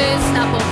Sundays, Apple.